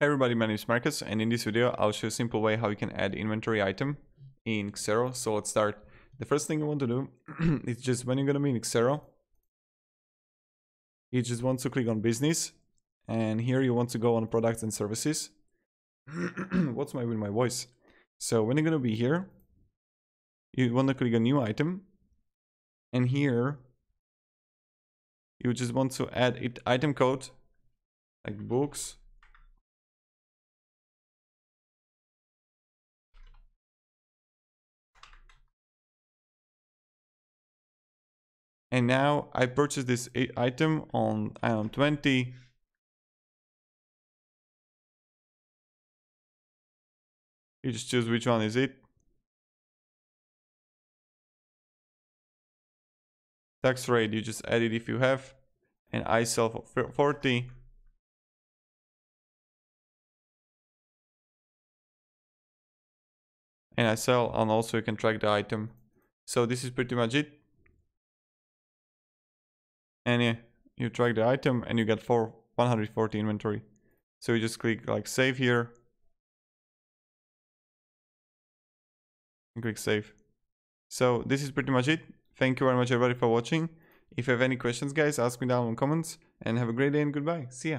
Hey everybody, my name is Marcus, and in this video I'll show you a simple way how you can add inventory item in Xero. So let's start. The first thing you want to do is just when you're going to be in Xero, you just want to click on business, and here you want to go on products and services. What's my with my voice? So when you're going to be here, you want to click on new item, and here you just want to add it item code like books. And now I purchased this item on 20 . You just choose which one is it. Tax rate, you just add it if you have, and I sell for 40. And I sell, and also you can track the item. So this is pretty much it. And you track the item and you get 140 inventory. So you just click like save here. And click save. So this is pretty much it. Thank you very much everybody for watching. If you have any questions guys, ask me down in the comments. And have a great day and goodbye. See ya.